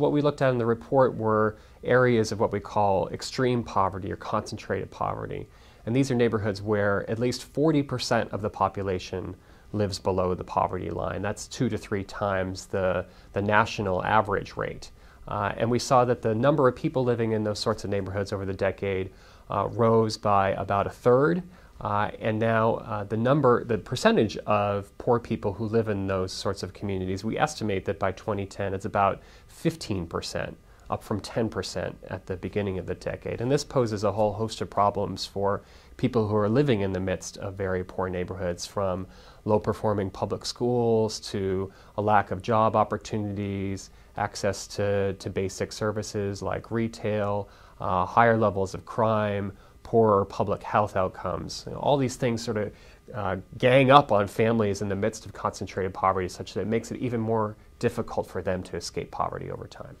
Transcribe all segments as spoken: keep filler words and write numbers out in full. What we looked at in the report were areas of what we call extreme poverty or concentrated poverty. And these are neighborhoods where at least forty percent of the population lives below the poverty line. That's two to three times the, the national average rate. Uh, and we saw that the number of people living in those sorts of neighborhoods over the decade uh, rose by about a third. Uh, and now uh, the number, the percentage of poor people who live in those sorts of communities, we estimate that by twenty ten it's about fifteen percent, up from ten percent at the beginning of the decade. And this poses a whole host of problems for people who are living in the midst of very poor neighborhoods, from low-performing public schools to a lack of job opportunities, access to, to basic services like retail, uh, higher levels of crime, poorer public health outcomes. You know, all these things sort of uh, gang up on families in the midst of concentrated poverty, such that it makes it even more difficult for them to escape poverty over time.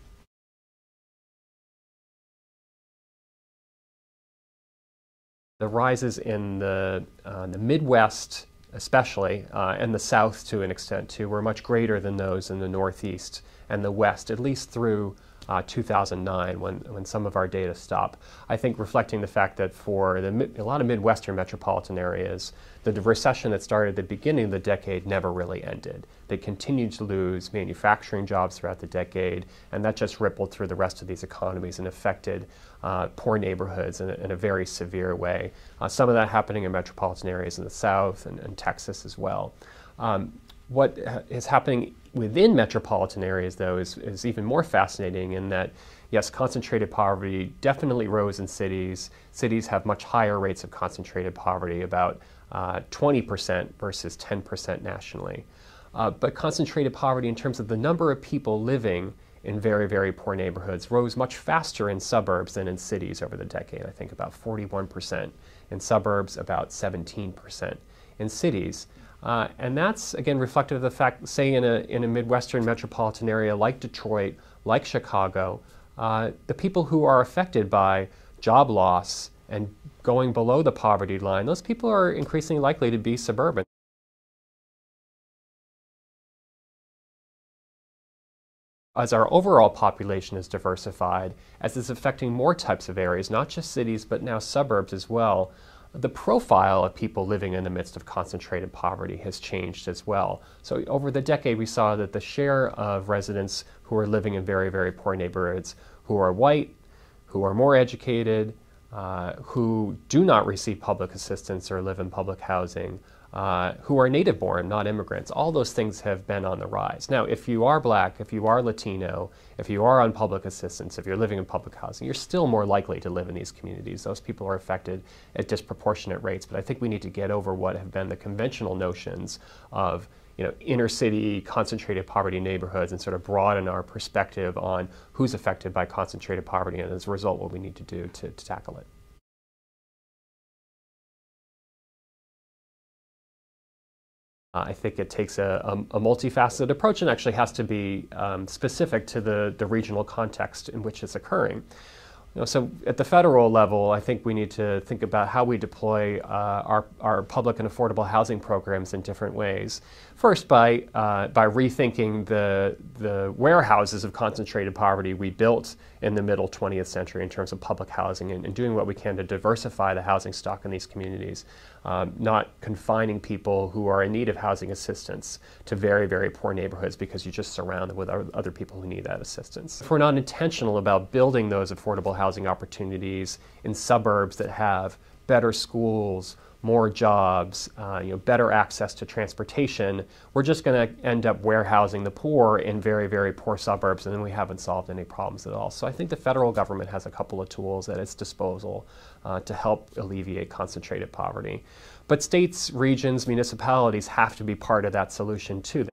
The rises in the, uh, the Midwest especially, uh, and the South to an extent too, were much greater than those in the Northeast and the West, at least through Uh, two thousand nine, when, when some of our data stop. I think reflecting the fact that for the, a lot of Midwestern metropolitan areas, the recession that started at the beginning of the decade never really ended. They continued to lose manufacturing jobs throughout the decade, and that just rippled through the rest of these economies and affected uh, poor neighborhoods in a, in a very severe way. Uh, some of that happening in metropolitan areas in the South and, and Texas as well. Um, what is happening within metropolitan areas, though, is, is even more fascinating in that, yes, concentrated poverty definitely rose in cities. Cities have much higher rates of concentrated poverty, about uh, twenty percent versus ten percent nationally. Uh, but concentrated poverty in terms of the number of people living in very, very poor neighborhoods rose much faster in suburbs than in cities over the decade. I think about forty-one percent in suburbs, about seventeen percent in cities. Uh, and that's, again, reflective of the fact, say, in a, in a Midwestern metropolitan area like Detroit, like Chicago, uh, the people who are affected by job loss and going below the poverty line, those people are increasingly likely to be suburban. As our overall population is diversified, as it's affecting more types of areas, not just cities, but now suburbs as well, the profile of people living in the midst of concentrated poverty has changed as well. So over the decade, we saw that the share of residents who are living in very, very poor neighborhoods, who are white, who are more educated, uh, who do not receive public assistance or live in public housing, uh, who are native-born, not immigrants, all those things have been on the rise. Now, if you are black, if you are Latino, if you are on public assistance, if you're living in public housing, you're still more likely to live in these communities. Those people are affected at disproportionate rates, but I think we need to get over what have been the conventional notions of, you know, inner city, concentrated poverty neighborhoods, and sort of broaden our perspective on who's affected by concentrated poverty, and as a result, what we need to do to, to tackle it. Uh, I think it takes a, a, a multifaceted approach and actually has to be um, specific to the, the regional context in which it's occurring. You know, so at the federal level, I think we need to think about how we deploy uh, our, our public and affordable housing programs in different ways. First, by, uh, by rethinking the, the warehouses of concentrated poverty we built in the middle twentieth century in terms of public housing, and, and doing what we can to diversify the housing stock in these communities, um, not confining people who are in need of housing assistance to very, very poor neighborhoods because you just surround them with other people who need that assistance. If we're not intentional about building those affordable housing opportunities in suburbs that have better schools, more jobs, uh, you know, better access to transportation, we're just going to end up warehousing the poor in very, very poor suburbs, and then we haven't solved any problems at all. So I think the federal government has a couple of tools at its disposal uh, to help alleviate concentrated poverty. But states, regions, municipalities have to be part of that solution too.